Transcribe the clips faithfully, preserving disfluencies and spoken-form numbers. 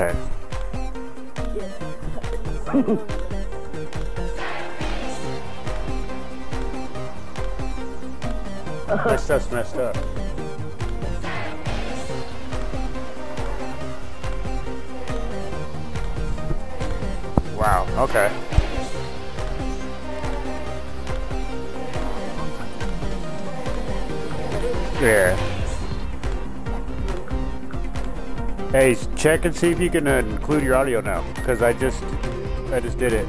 है। Master, master. Wow, okay. Yeah. Hey, check and see if you can uh, include your audio now, because I just, I just did it.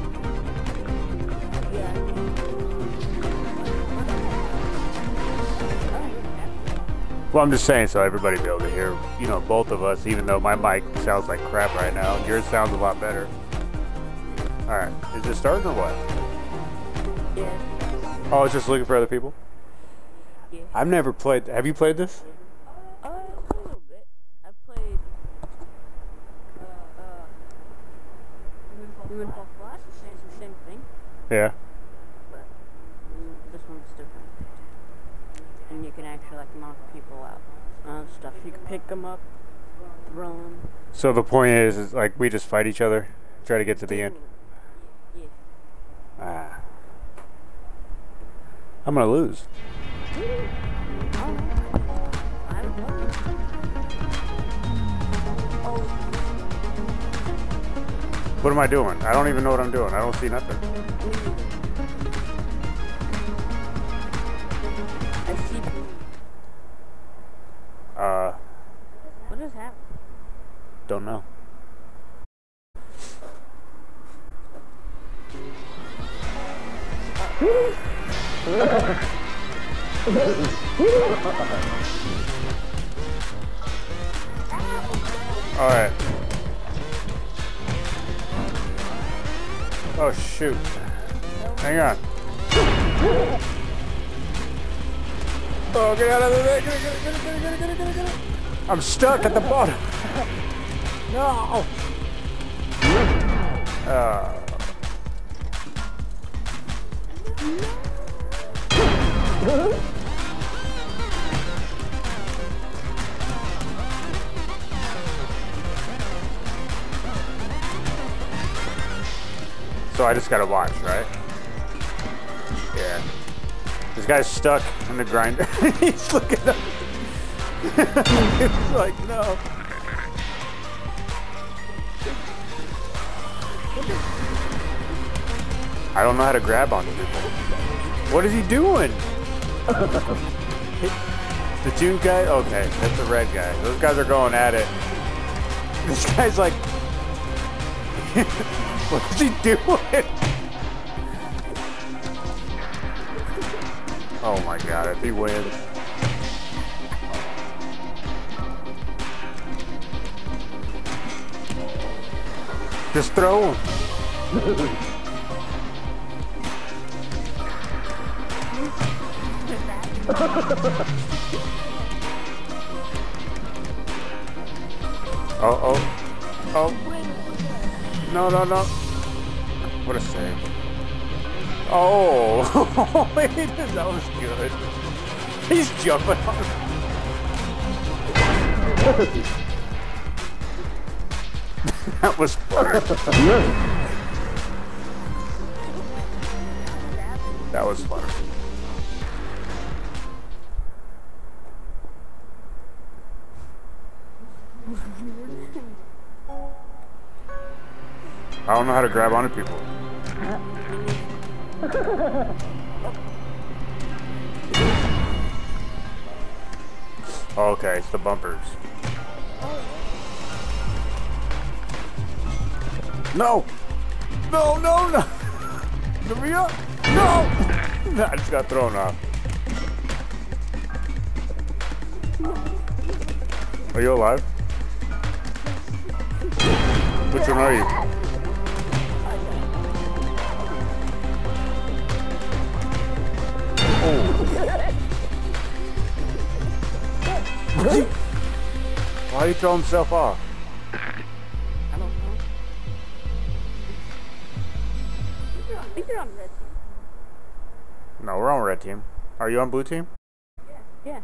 Well, I'm just saying so everybody be able to hear, you know, both of us, even though my mic sounds like crap right now. Yours sounds a lot better. All right, is it starting or what? Yeah. Oh, it's just looking for other people? Yeah. I've never played, have you played this? Uh, a little bit. I've played, uh, uh, Human Fall Flat, it's the same thing. Yeah. But this one's different. And you can actually, like, knock people out and uh, stuff. You can pick them up, throw them. So the point is, is, like, we just fight each other, try to get to the end. Yeah. Ah. I'm gonna lose. What am I doing? I don't even know what I'm doing. I don't see nothing. Uh, what just happened? Don't know. All right. Oh shoot! Hang on. Oh, get out of there! Get it, get it, get it, get it, get it, get it, get it! I'm stuck at the bottom. No. Uh. So I just gotta watch, right? Yeah. This guy's stuck in the grinder. He's looking up. He's like, no. I don't know how to grab onto people. What is he doing? The two guy? Okay, that's the red guy. Those guys are going at it. This guy's like, what is he doing? Oh my god, if he wins. Just throw him. Oh, oh. Oh. No, no, no. What a save. Oh, that was good. He's jumping on. That was fun. That was fun. I don't know how to grab onto people. Okay, it's the bumpers. No! No, no, no! Maria? No! No! I just got thrown off. Are you alive? Which one are you? Why did he throw himself off? I don't know. I think you're on red team. No, we're on red team. Are you on blue team? Yeah. Yeah.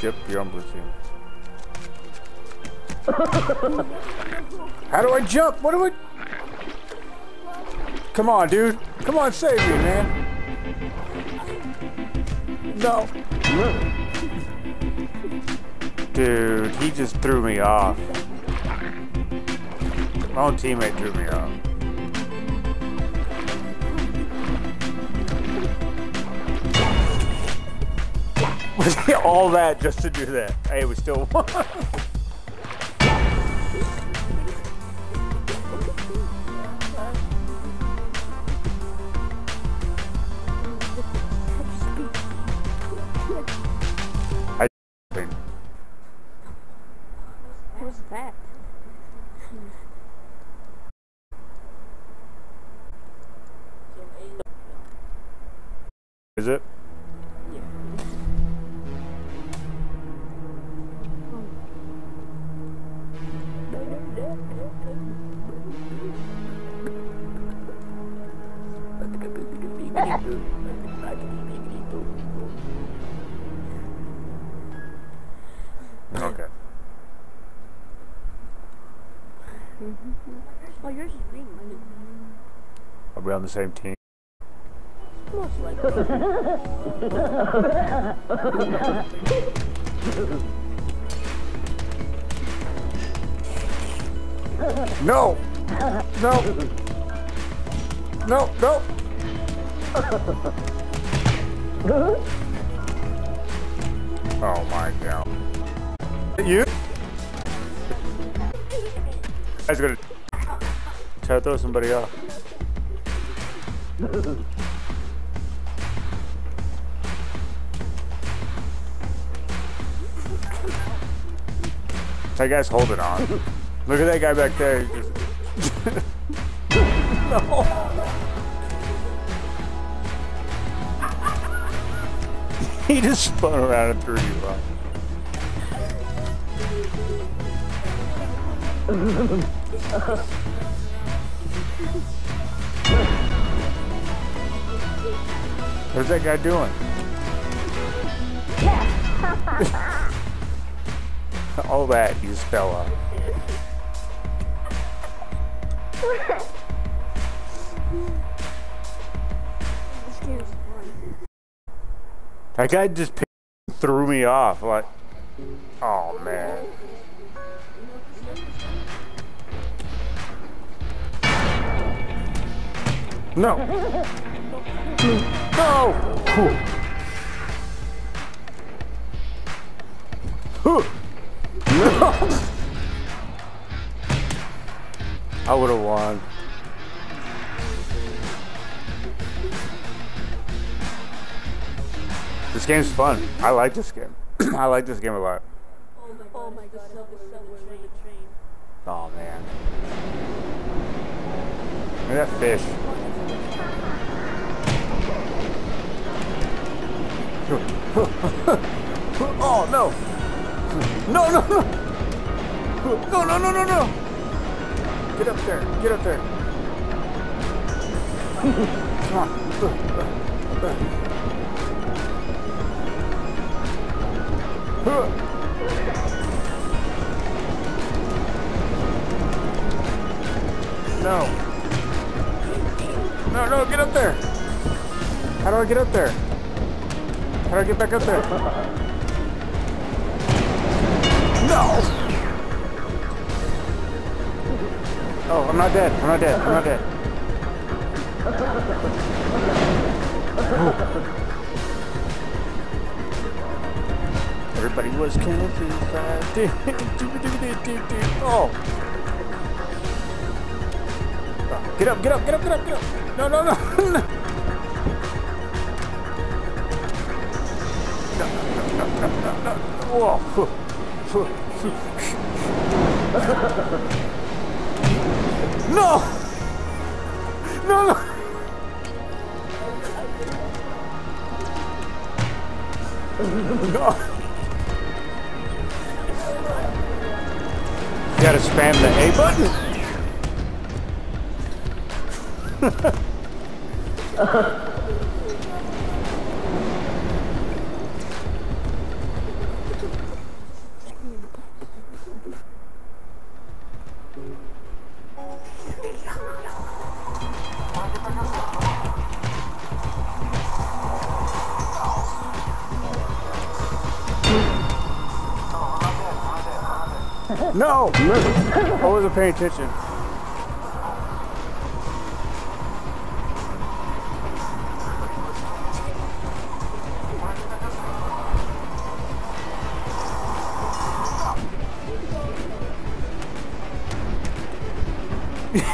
Yep, you're on blue team. How do I jump? What do I... Come on, dude. Come on, save me, man. No. Dude, he just threw me off. My own teammate threw me off. All that just to do that. Hey, we still won. I What was that? Is it? Okay. Oh, yours is green. Are we on the same team? Most likely. No! No! No! No! Oh my God. You? I was gonna try to throw somebody off. That guy's holding on. Look at that guy back there. No. He just spun around and threw you off. What's that guy doing? All that, you just fell off. That guy just threw me off. Like, oh man. No. No. No. I would have won. This game's fun. I like this game. I like this game a lot. Oh my God! Oh man. Look at that fish. Oh no! No no no! No no no no no! Get up there! Get up there! Come on! No! No no! Get up there! How do I get up there? How do I get back up there? No! Oh, I'm not dead. I'm not dead. I'm not dead. Oh. Everybody was killing me. Oh! Get up! Get up! Get up! Get up! Get up! No! No! No! No! No! No! No! No! Whoa! No! No! No! No! You gotta spam the A button. No! I wasn't paying attention.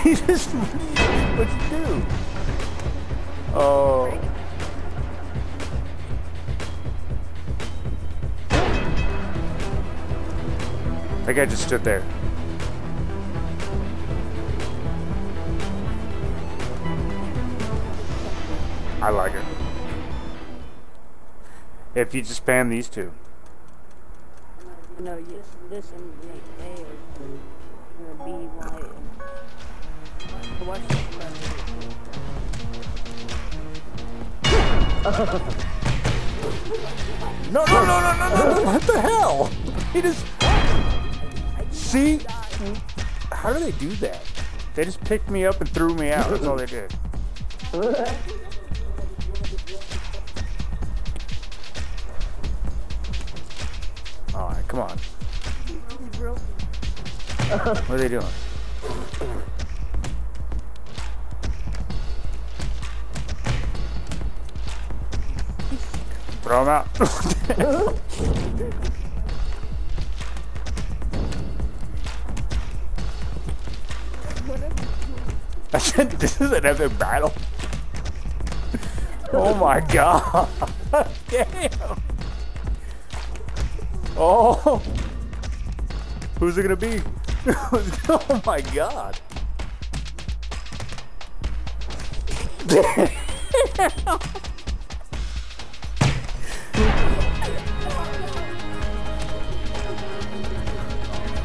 He just, what you do? Oh. That guy just stood there. I like it. If you just spam these two. No, yes, this and A or B, Y. No, no, no, no, no, no! What the hell? He just... See? How do they do that? They just picked me up and threw me out. That's all they did. Alright, come on. What are they doing? Throw him out. I said, this is another battle. Oh my god. Damn. Oh. Who's it gonna be? Oh my god. Damn.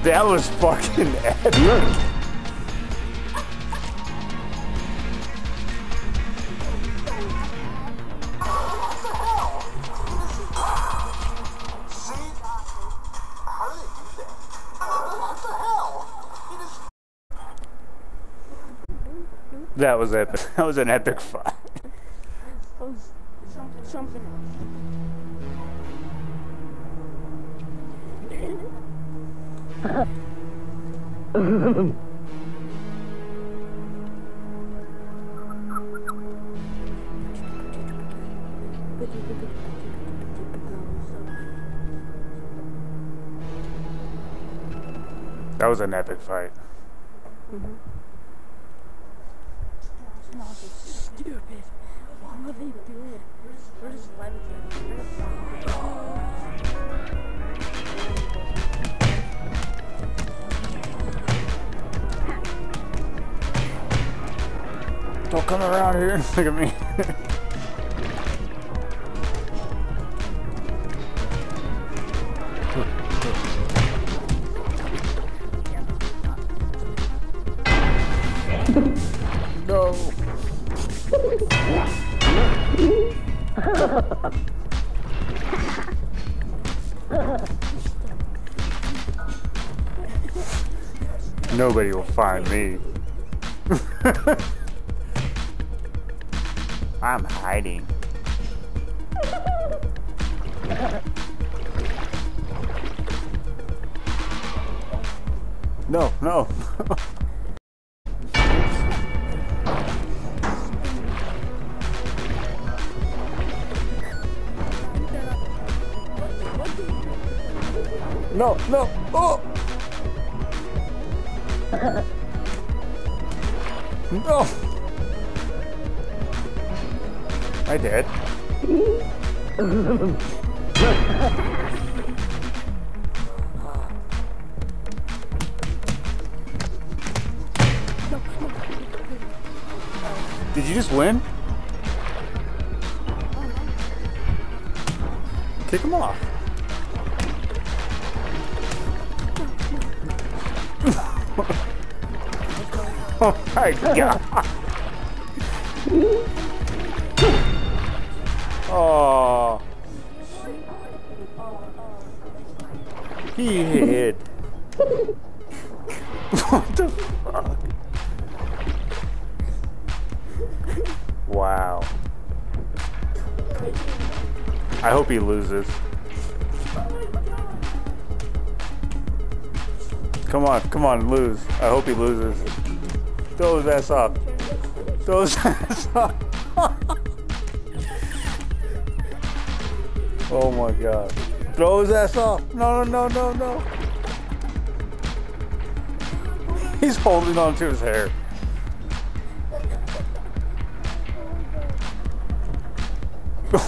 That was fucking epic. That was epic. That was an epic fight. That was an epic fight. Mm-hmm. Not stupid. Why would they do it? We're just letting them. Don't come around here. Look at me. No. Nobody will find me. I'm hiding. No, no. No, no. Oh. No. I did. Did you just win? Kick him off. Oh my god. Oh, he hid. What the fuck? Wow. I hope he loses. Come on, come on, lose. I hope he loses. Throw his ass up. Throw his ass up. Oh my God. Throw his ass up. No, no, no, no, no. He's holding on to his hair.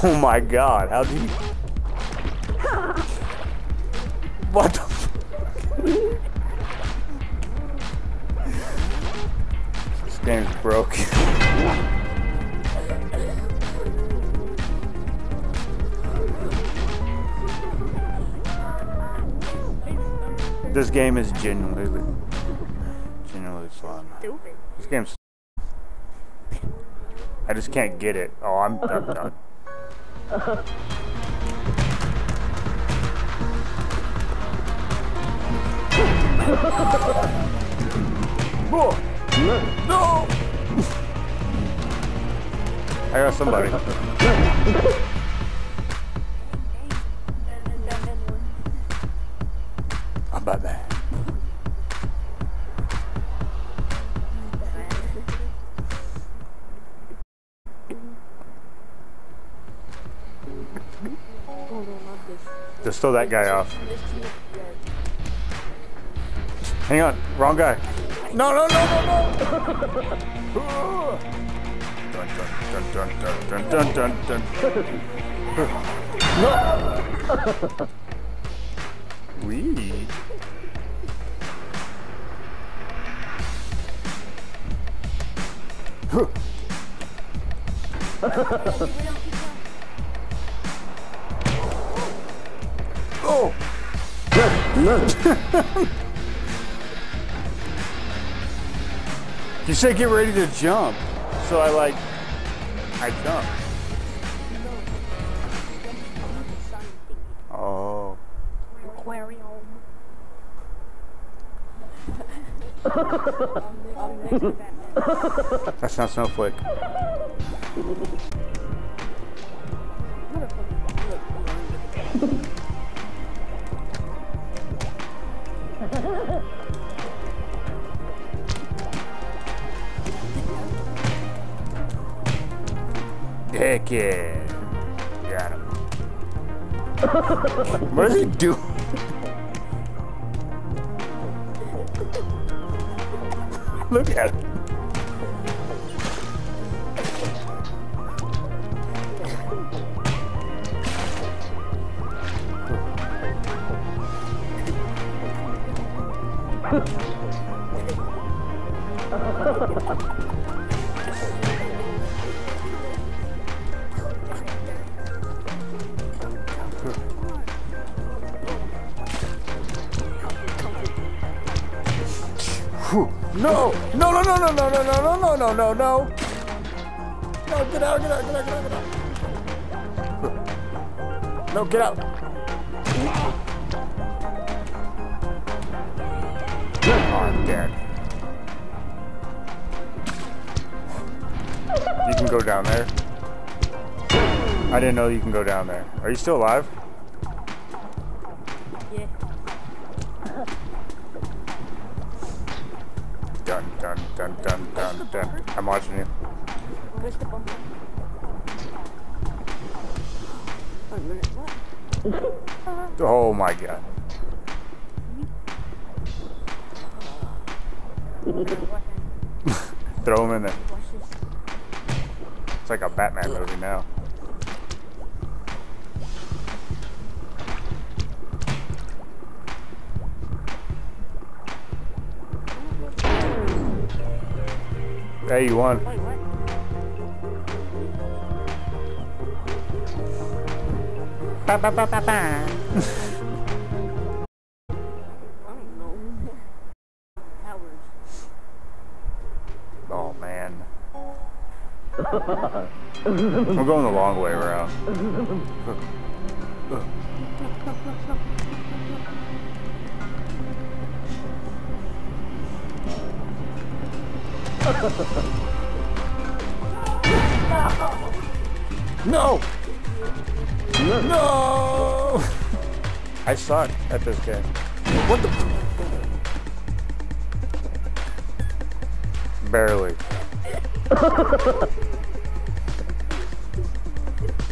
Oh my God, how did he... What the fuck? This game's broke. This game is genuinely, genuinely fun. This game's... I just can't get it. Oh, I'm, I'm done. Uh-huh. Oh, no! I got somebody. I'm Batman. Just throw that guy off. Hang on, wrong guy. No, no, no, no, no! Dun, dun, dun, dun, dun, dun, dun, dun, dun. No! Wee. Oh! No! You said get ready to jump, so I like, I jumped. Oh. Aquarium. That's not Snowflake. Heck yeah. Got him. What does he do? Look at him. No, no, no, no, no, no, no, no, no, no, no, no, no. No, get out, get out, get out, get out, get out. No, get out. Oh, I'm dead. You can go down there. I didn't know you can go down there. Are you still alive? Yeah. Dun, dun, dun, dun, dun, dun. I'm watching you. Where's the bumper? Oh my God. Throw him in there. It's like a Batman movie now. Hey, you won. Wait, ba, ba, ba, ba, ba. I don't know. Powers. Oh, man. We're going the long way around. No! No! I suck at this game. What the? barely.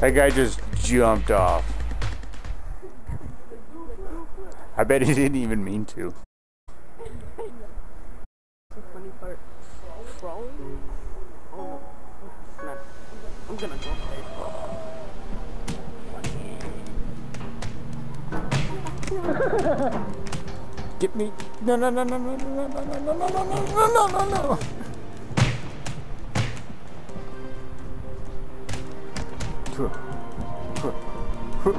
That guy just jumped off. I bet he didn't even mean to. The funny part, crawling? Oh, man. I'm gonna jump right. Get me. No, no, no, no, no, no, no, no, no, no, no, no, no, no. Huh. Huh. Huh.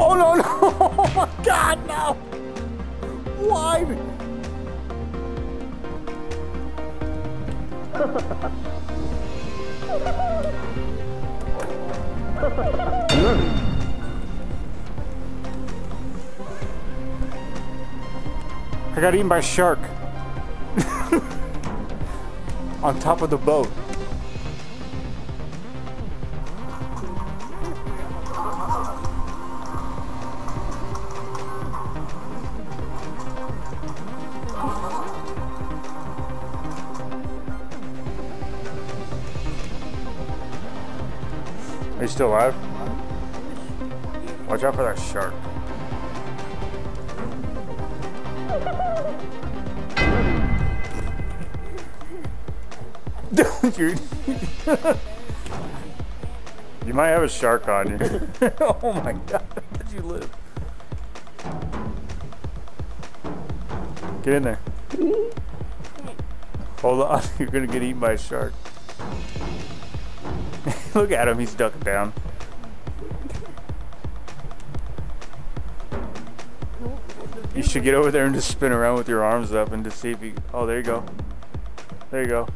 Oh no no! Oh my God no! Why? I got eaten by a shark on top of the boat. Are you still alive? Watch out for that shark. Dude, you might have a shark on you. Oh my God, how did you live? Get in there. Hold on, you're gonna get eaten by a shark. Look at him, he's ducking down. You should get over there and just spin around with your arms up and just see if you... Oh, there you go. There you go.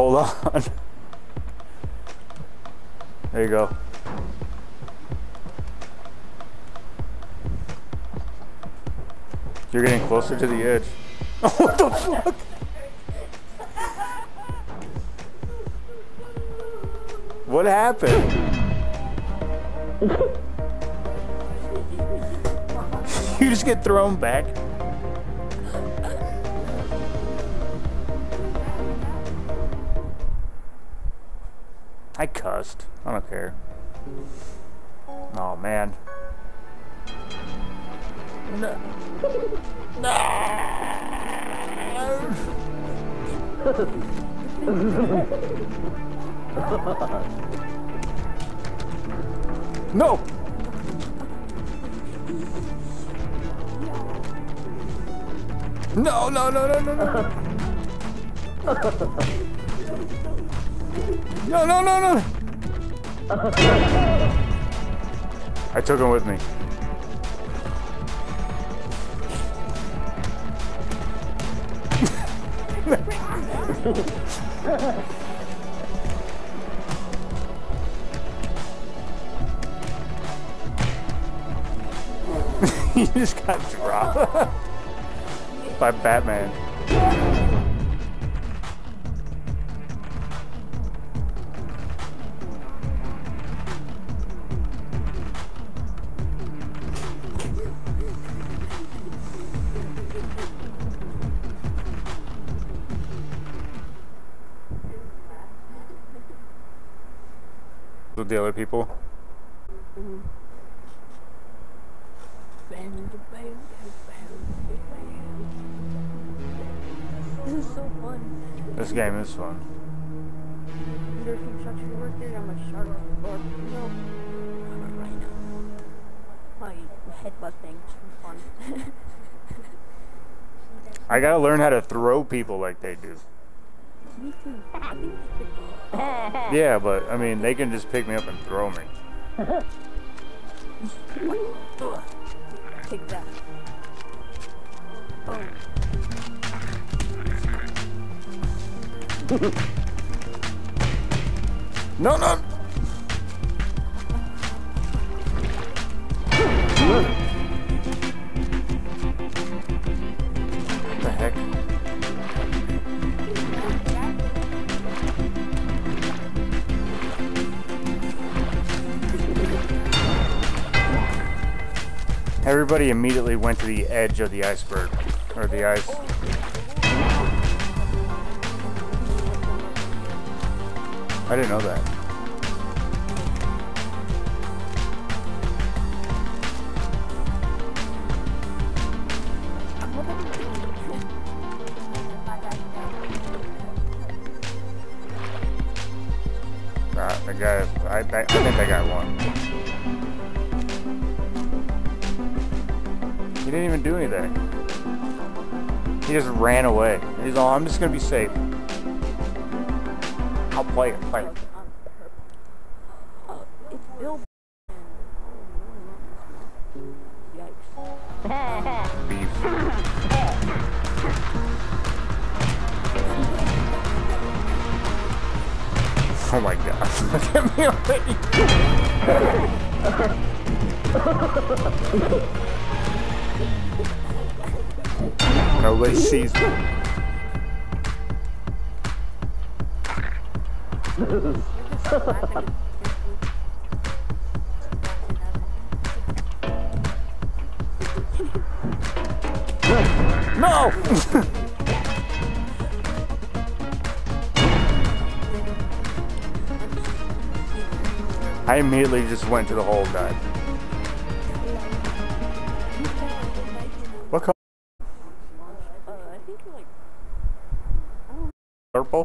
Hold on. There you go. You're getting closer to the edge. Oh, what the fuck? What happened? You just get thrown back. I cussed. I don't care. Oh man. No. No. No. No, no, no, no, no, no. No, no, no, no! I took him with me. You just got dropped by Batman. With the other people. Mm-hmm. This is so fun. This game is fun. There's construction workers. I'm a shark. Or no, I'm a rhino. headbutting fun. I gotta learn how to throw people like they do. Me too. I think they could do. Yeah, but I mean, they can just pick me up and throw me. Take that. Oh. No, no. What the heck? Everybody immediately went to the edge of the iceberg, or the ice. I didn't know that. Nah, I got. I, I, I think I got one. He didn't even do anything. He just ran away. He's all, I'm just gonna be safe. I'll play it, play it. Beef. Oh my gosh, look at me already. Nobody sees me. No! I immediately just went to the hole and died. What color? Uh, I think like... I don't know. Purple?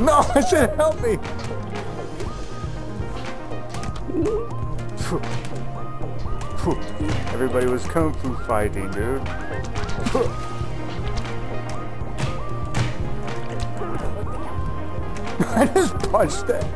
No, it should help me! Everybody was kung fu fighting, dude. I just punched that.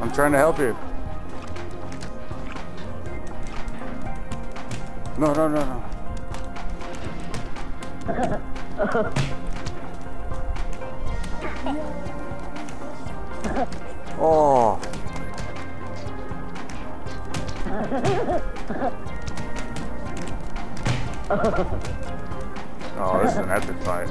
I'm trying to help you. No, no, no, no. Oh. Oh, this is an epic fight.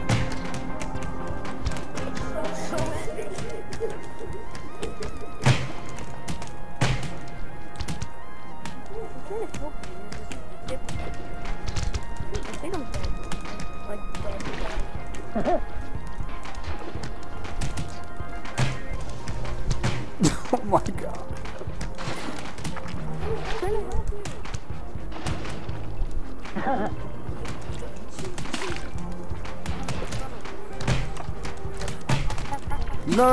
Oh my god. No,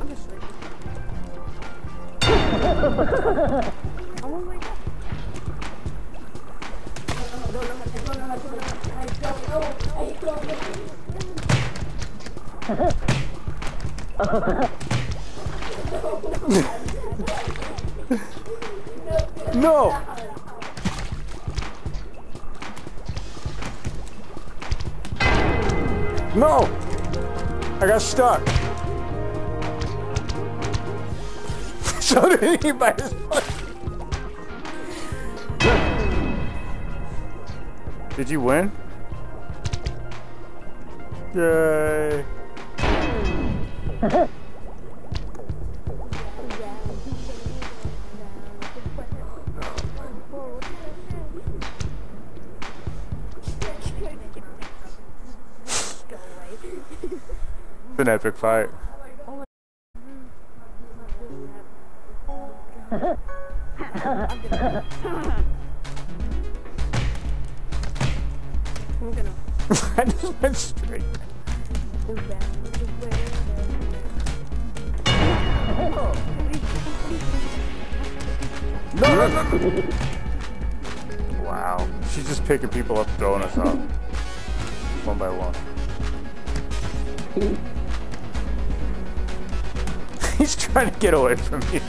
I'm just ready. No! No! I got stuck. So did anybody's Did you win? Yay. It's an epic fight. I just went straight. No, no, no. Wow. She's just picking people up, throwing us up. One by one. He's trying to get away from you.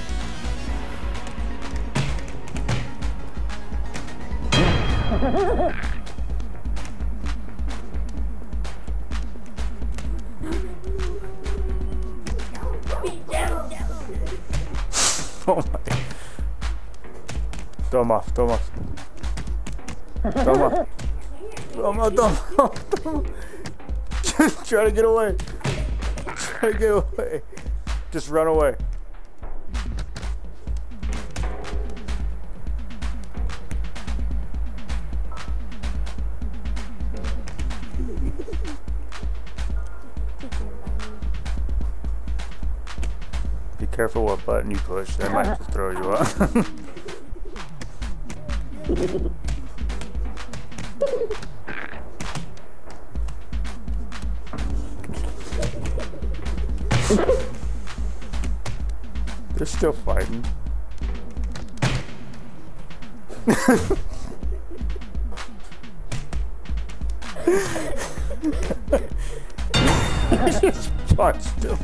Oh my. Throw him off, throw him off. Throw him off. Throw him off, throw him off, throw him off. Just try to get away. Try to get away. Just run away. Be careful what button you push. They might just throw you up. They're still fighting. He just punched him.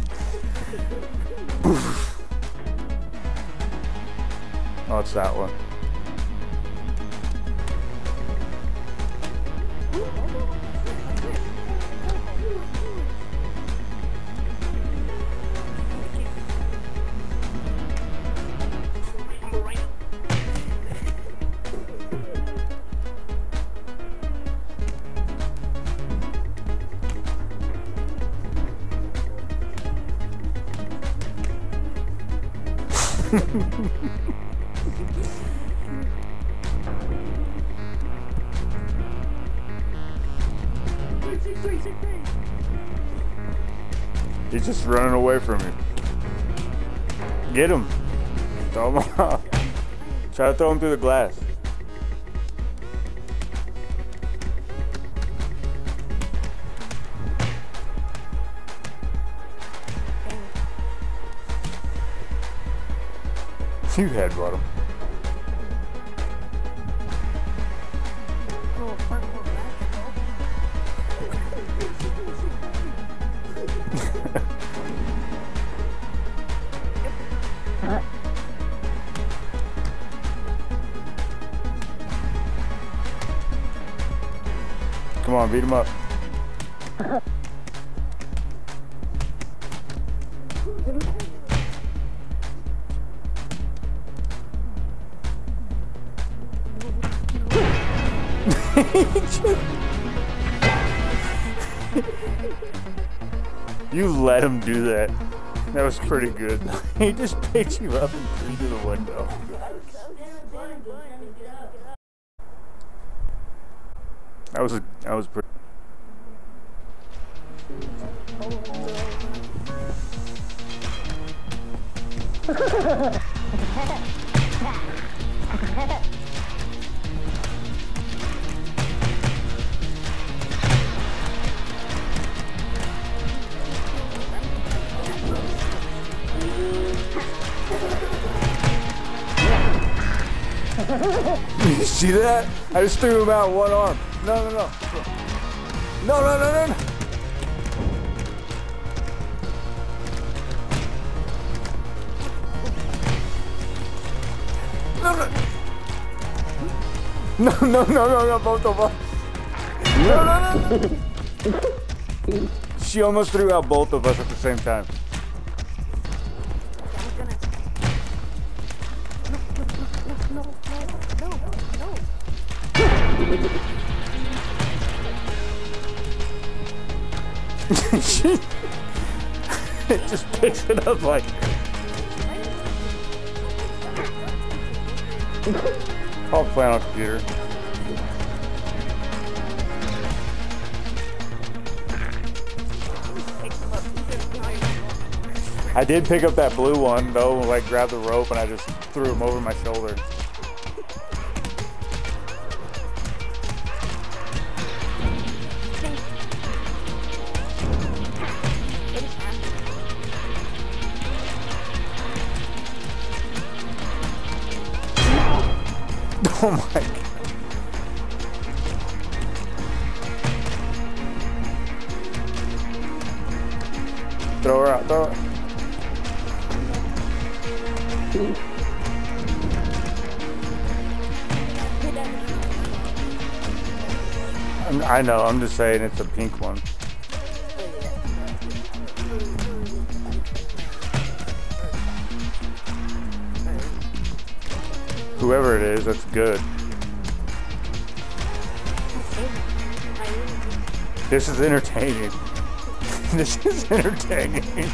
Oh, it's that one. He's just running away from me. Get him. Throw him off. Try to throw him through the glass. You headbutt him. Come on, beat him up. You let him do that. That was pretty good. He just picked you up and threw you to the window. That was a, that was pretty. You see that? I just threw him out one arm. No, no, no. No, no, no, no, no. No, no, no, no, no, no, both of us. No, no, no. She almost threw out both of us at the same time. She just picks it up like. I'll play on a computer. I did pick up that blue one though, like grabbed the rope and I just threw him over my shoulder. Oh my God. Throw her out, throw her out. I know, I'm just saying it's a pink one. Whoever it is, that's good. This is entertaining. This is entertaining.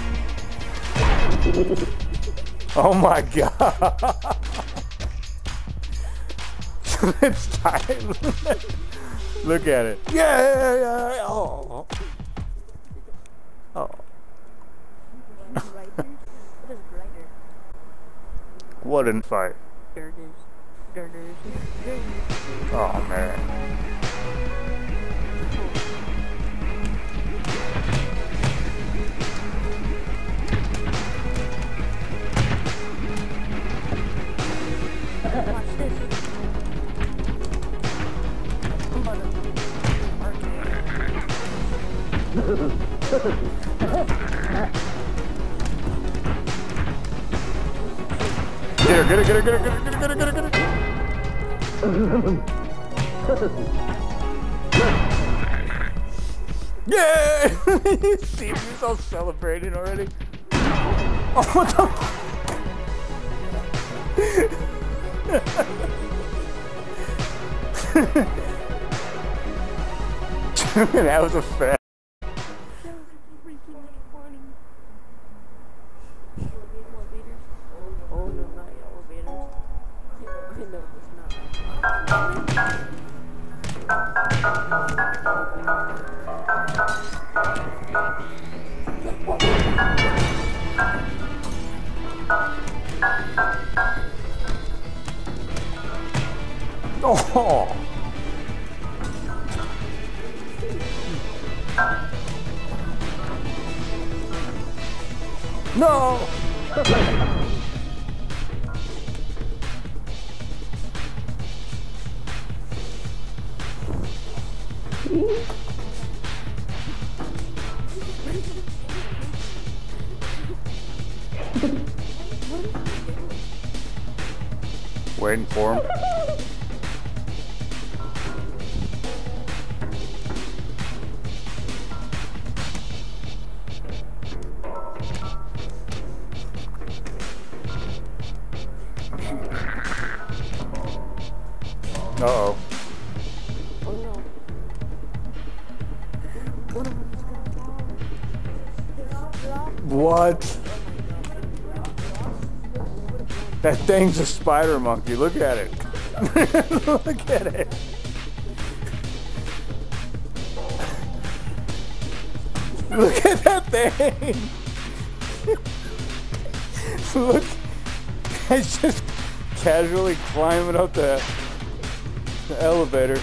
Oh my God. It's time. Look at it. Yeah. Oh. Oh. What a fight. Oh man. Get her, get her, get her, get her, get her, get her, get her, get her, get her. Yeah! You see, he's all celebrating already. Oh, what the? That was a fat. Oh. No. Waiting for him. Uh-oh. Oh no. What? That thing's a spider monkey. Look at it. Look at it. Look at that thing. Look. It's just casually climbing up the... the elevator.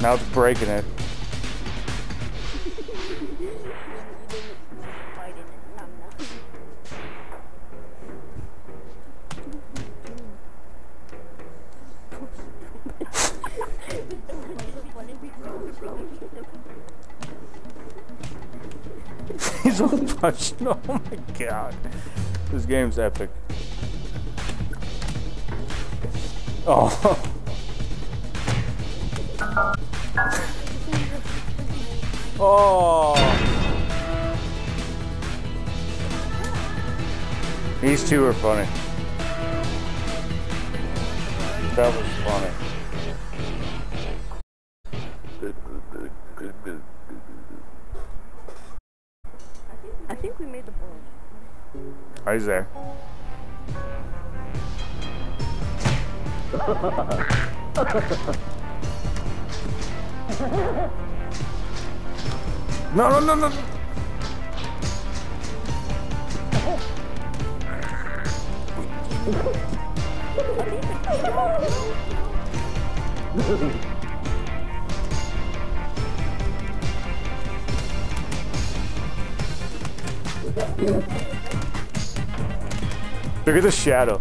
Now it's breaking it. He's all punching. Oh my God. This game's epic. Oh. Oh. These two are funny. That was funny. I think we made the ball. Are you there? No, no, no, no. Look at the shadow.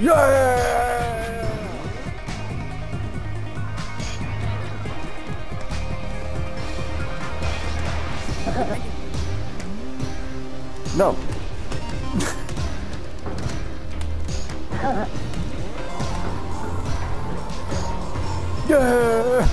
Yeah! No. Yeah! Yeah.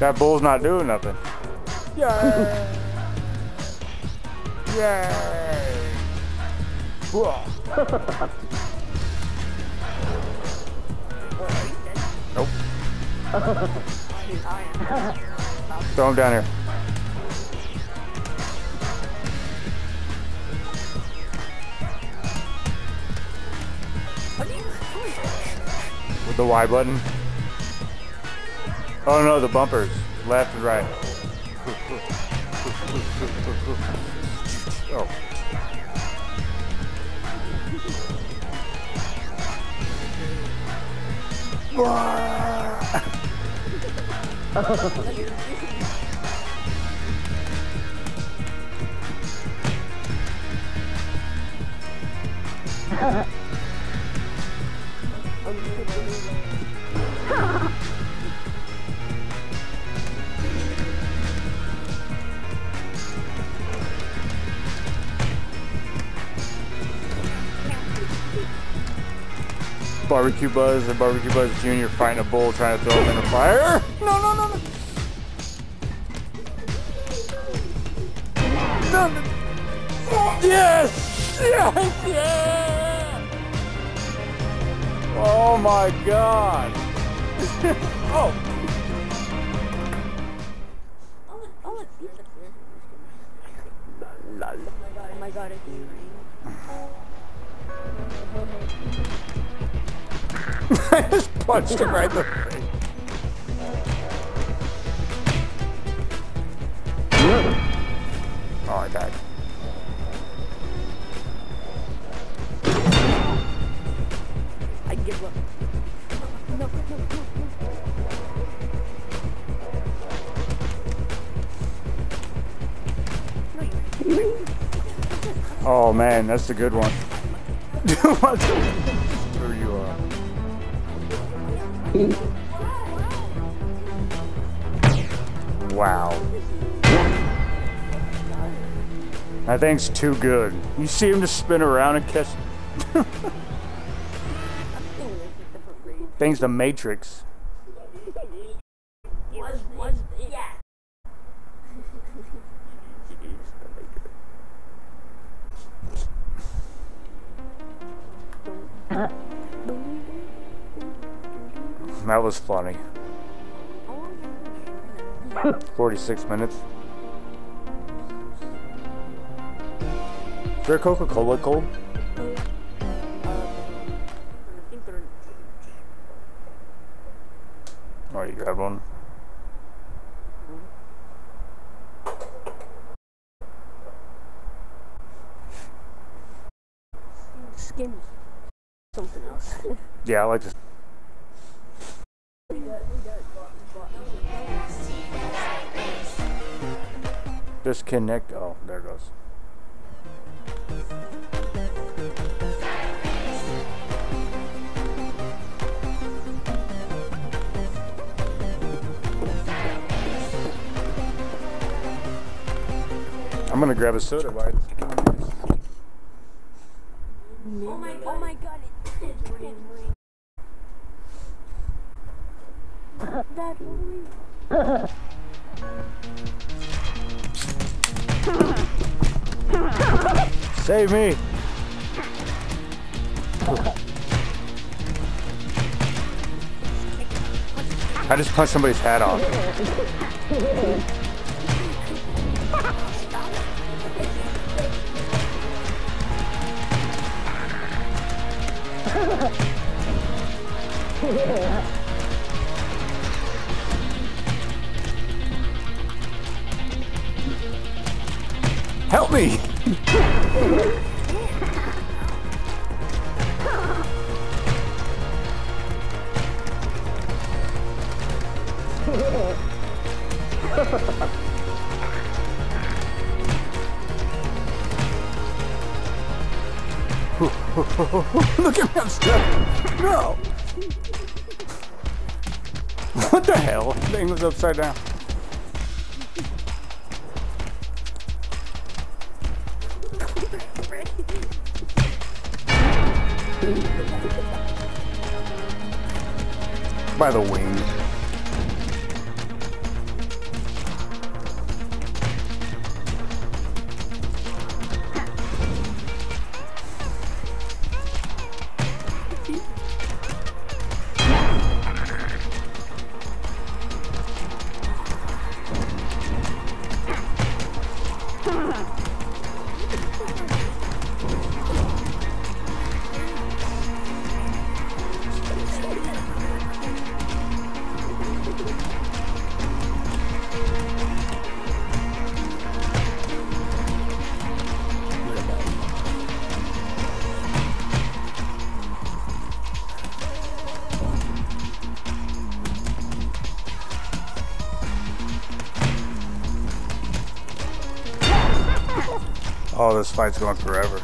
That bull's not doing nothing. Yeah. Yeah. Nope. Throw him down here. With the Y button. Oh no, the bumpers. Left and right. Oh. Barbecue Buzz and Barbecue Buzz Junior fighting a bull, trying to throw him in the fire. No, no, no, no. No, no. Yes! Yes! Yeah! Oh my God! Oh! Oh, my God! I just punched him right in the face. Oh, I died. I give up. No, no, no, no, no. Oh man, that's a good one. Where you are. Wow. That thing's too good. You see him just spin around and catch. Thing's the Matrix. That was funny. forty-six minutes. Is there Coca-Cola cold? Oh, you grab one. game is something else. Yeah, I like this. Disconnect. Oh, there it goes. I'm gonna grab a soda bite. Oh my! Oh my God! It's raining. That's weird. Save me! I just punched somebody's hat off. Help me! Look at me, I'm stuck! No! What the hell? The thing was upside down. By the wings. Oh, this fight's going forever.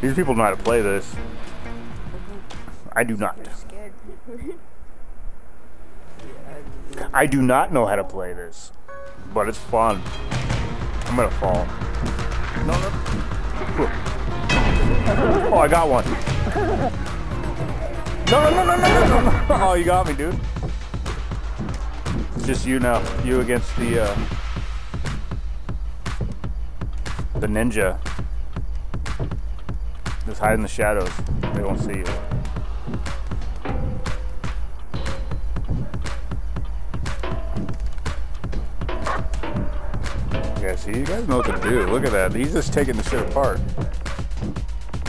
These people know how to play this. I do not. I do not know how to play this, but it's fun. I'm gonna fall. No, no. Oh, I got one. No, no, no, no, no, no, no. Oh, you got me, dude. It's just you now. You against the uh, the ninja. Just hide in the shadows. They won't see you. See, you guys know what to do. Look at that. He's just taking the shit apart.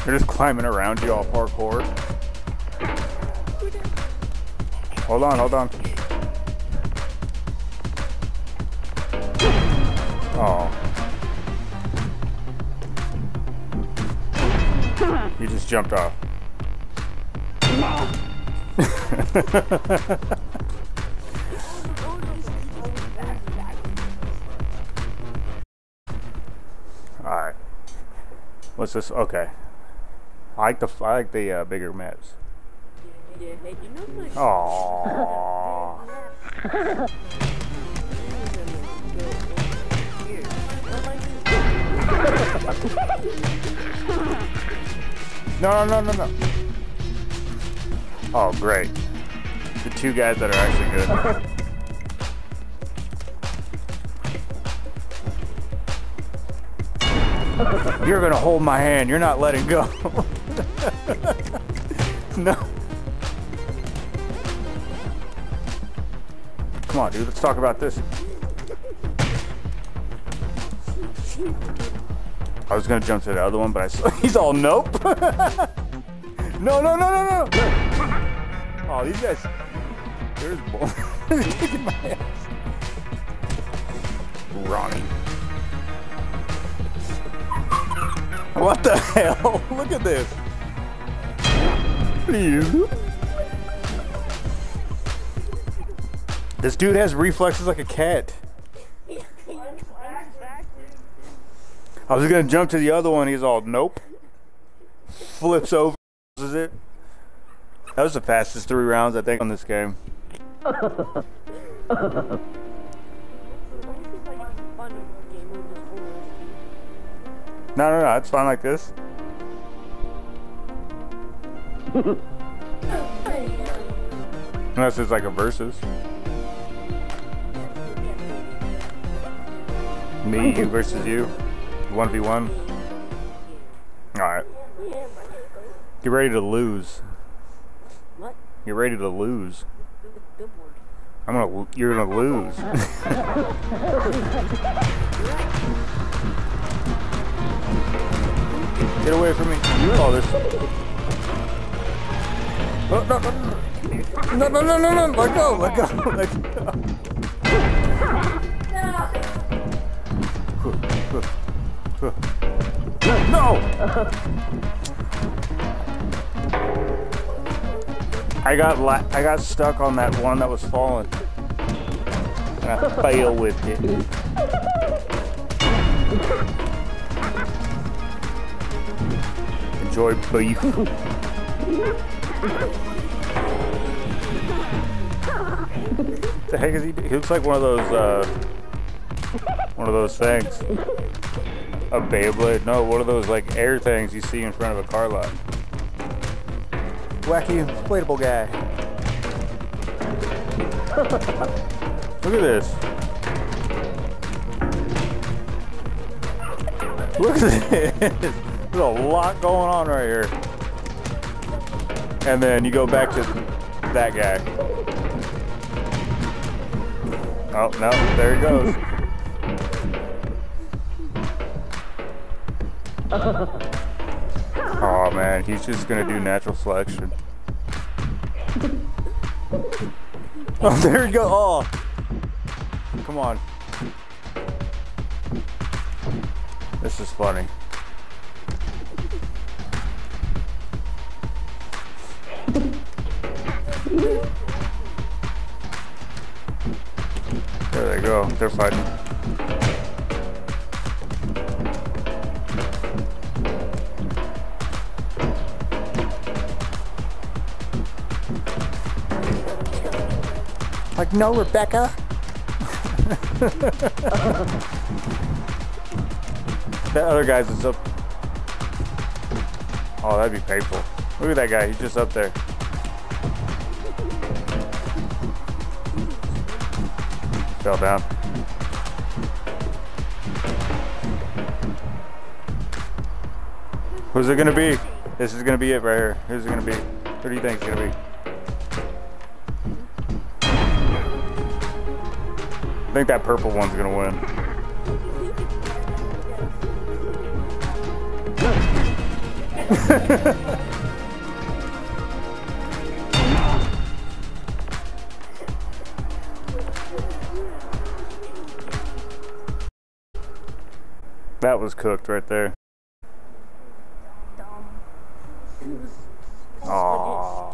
They're just climbing around you all parkour. Hold on, hold on. Oh. You just jumped off. What's this? Okay. I like the I like the uh, bigger maps. Oh. No, no, no, no, no. Oh, great. The two guys that are actually good. You're gonna hold my hand. You're not letting go. No. Come on, dude. Let's talk about this. I was gonna jump to the other one, but I saw he's all nope. No, no, no, no, no. Oh, these guys. There's bull. They're kicking my ass. Ronnie. What the hell? Look at this. This dude has reflexes like a cat. I was gonna jump to the other one, he's all nope. Flips over, is it? That was the fastest three rounds I think on this game. No, no, no, it's fine like this. Unless it's like a versus. Me versus you. one v one. Alright. Get ready to lose. What? You're ready to lose. I'm gonna, you're gonna lose. Get away from me. You all this. No, no, no, no, no, no, no, let go, let go, let go. No! I got la I got stuck on that one that was falling. And I failed with it. Enjoy beef. What the heck is he doing? He looks like one of those uh one of those things. A Beyblade? No, one of those like air things you see in front of a car lot. Wacky inflatable guy. Look at this. Look at this. There's a lot going on right here. And then you go back to that guy. Oh, no, there he goes. Oh man, he's just gonna do natural selection. Oh, there we go. Oh, come on. This is funny. There they go. They're fighting. Like, no, Rebecca. That other guy's just up. Oh, that'd be painful. Look at that guy. He's just up there. Fell down. Who's it going to be? This is going to be it right here. Who's it going to be? Who do you think it's going to be? I think that purple one's gonna win. That was cooked right there. Aww.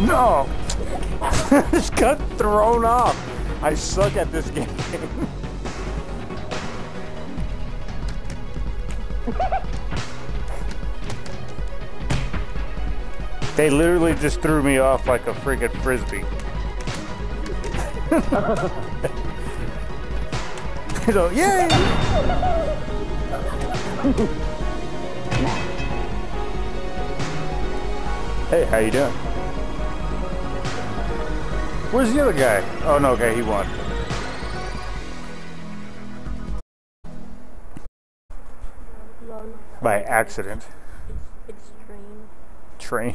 No! I just got thrown off. I suck at this game. They literally just threw me off like a freaking frisbee. So, yay! Hey, how you doing? Where's the other guy? Oh no, okay, he won. Lol. By accident. It's, it's train. Train.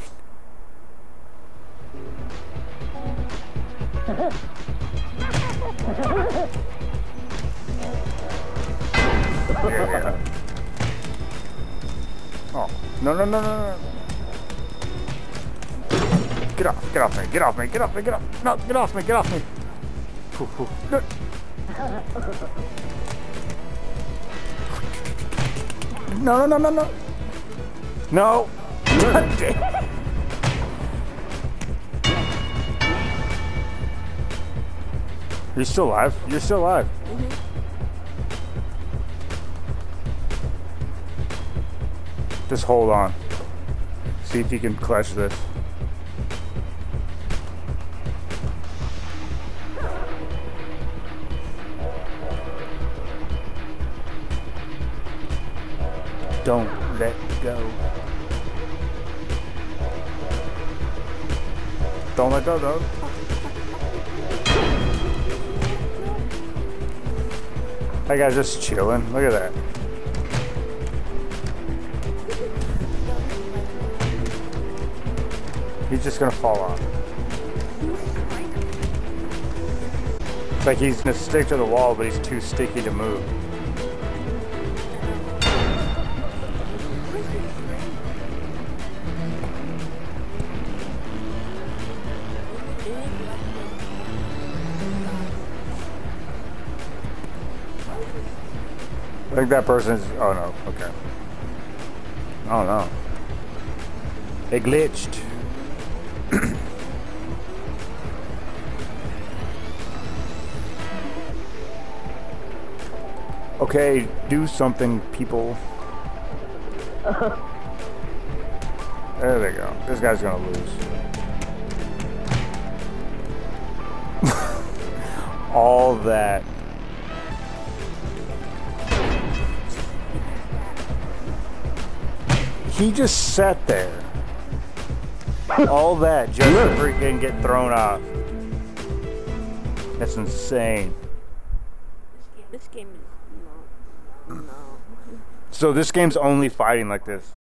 Yeah. Oh no no no no no. Get off, get off me, get off me, get off me, get off me, no, get off me, get off me. Poo, poo. No. No, no, no, no, no. No. You're still alive. You're still alive. Mm-hmm. Just hold on. See if you can clutch this. Don't let go. Don't let go, though. That guy's just chilling. Look at that. He's just gonna fall off. It's like he's gonna stick to the wall, but he's too sticky to move. I think that person's, oh no, okay. Oh no. It glitched. Okay, do something, people. There they go. This guy's gonna lose. All that. He just sat there. All that just to freaking get thrown off. That's insane. This game, this game is no, no. So this game's only fighting like this.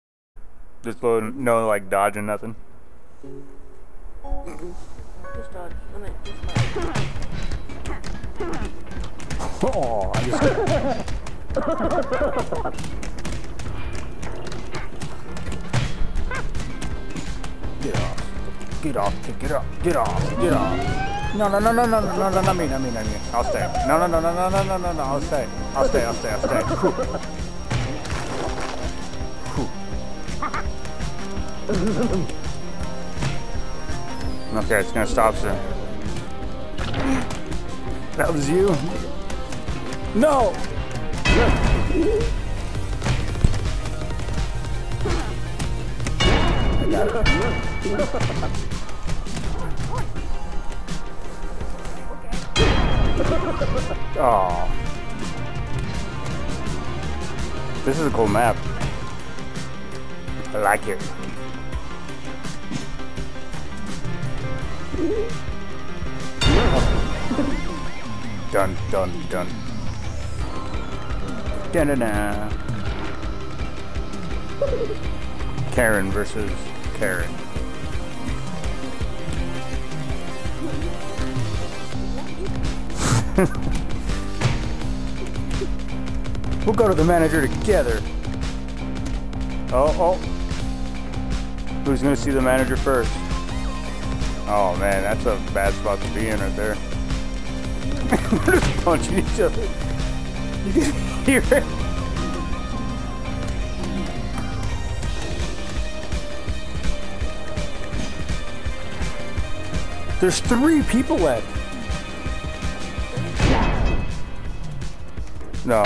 Just no, no like dodging nothing. Just dodge. Oh, I just. Get off. Get off. Get off. Get off. Get off. No, no, no, no, no, no, no, not me, not me, not me. I'll stay. No, no, no, no, no, no, no, no, no, I'll stay. I'll stay, I'll stay, I'll stay. Okay, it's gonna stop soon. That was you? No! Oh, this is a cool map. I like it. Dun dun dun. Dun dun dun. Karen versus Karen. We'll go to the manager together. Oh, oh. Who's gonna see the manager first? Oh man, that's a bad spot to be in right there. We're just punching each other. You can hear it. There's three people left. No.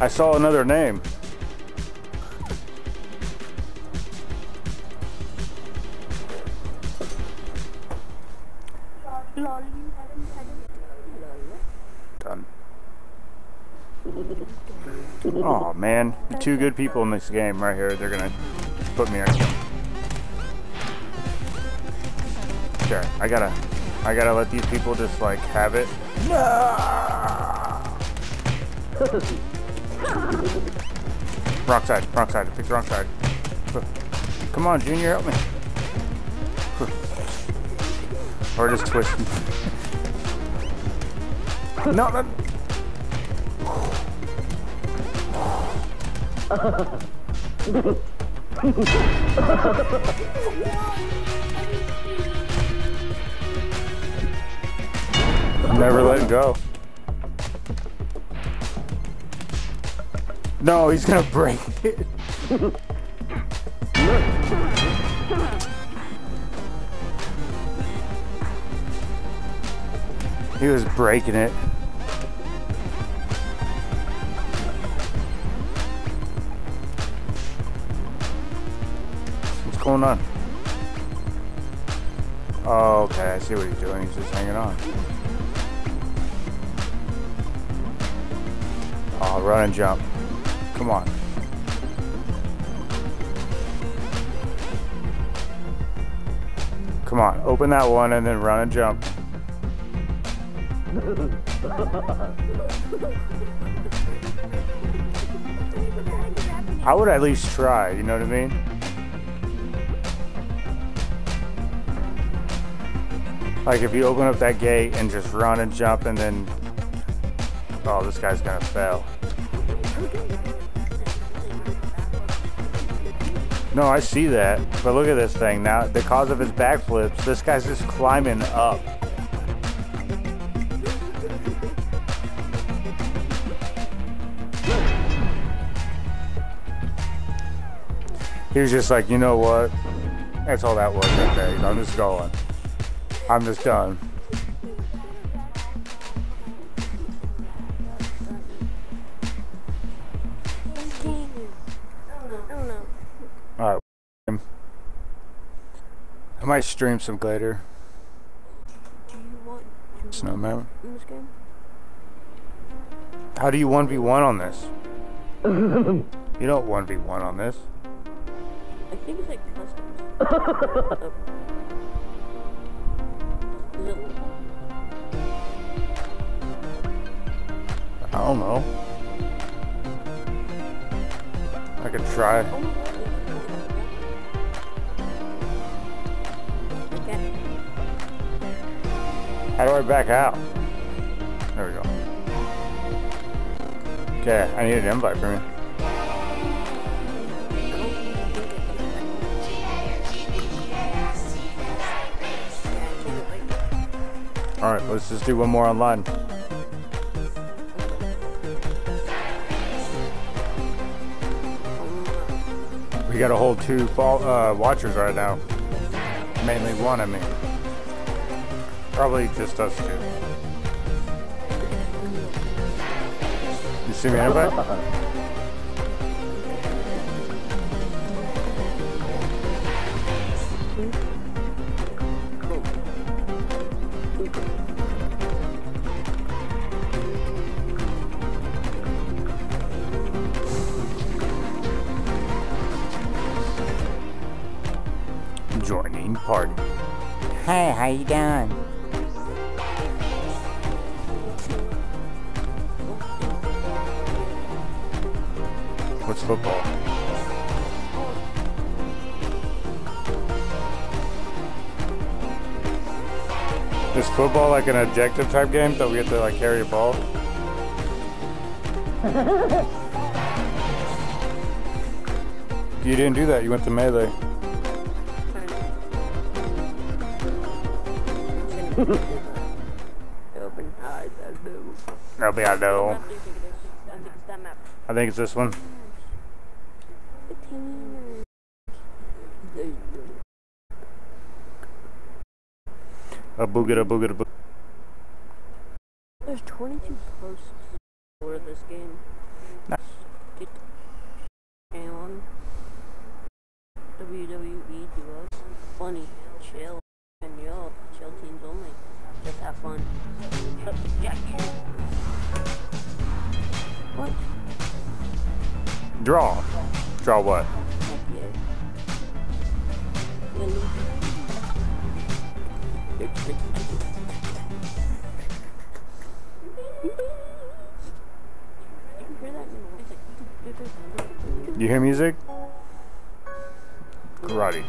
I saw another name. Done. Oh man, the two good people in this game right here, they're gonna put me on. Sure, I gotta I gotta let these people just like have it. Wrong side, wrong side, I picked the wrong side. Come on, Junior, help me. Or just twist. No, that... Never let him go. No, he's gonna break it. He was breaking it. What's going on? Oh, okay, I see what he's doing. He's just hanging on. Oh, run and jump. Come on. Come on, open that one and then run and jump. I would at least try, you know what I mean? Like if you open up that gate and just run and jump and then... Oh, this guy's gonna fail. No, I see that, but look at this thing now. Because of his backflips, this guy's just climbing up. He was just like, you know what? That's all that was right there. I'm just going. I'm just done. Alright, I might stream some later. Do you want Snowman in this game? How do you one v one on this? You don't one v one on this. I think it's like customs. Oh. I don't know. I could try. Oh my God. Okay. How do I back out? There we go. Okay, I need an invite from you. All right, let's just do one more online. We got a whole two fall, uh, watchers right now. Mainly one, I mean. Probably just us two. You see me anybody? Joining party. Hey, how you doing? What's football? Is football like an objective type game that we have to like carry a ball? You didn't do that, you went to melee. That'll be our goal. I think it's this one. A booger, a booger, a booger. There's twenty-two posts for this game. Nice. Get on W W E duos. Funny, chill. And yo, chill teams only. Just have fun. What? Draw. Draw what? Thank you. Do you hear music? Karate.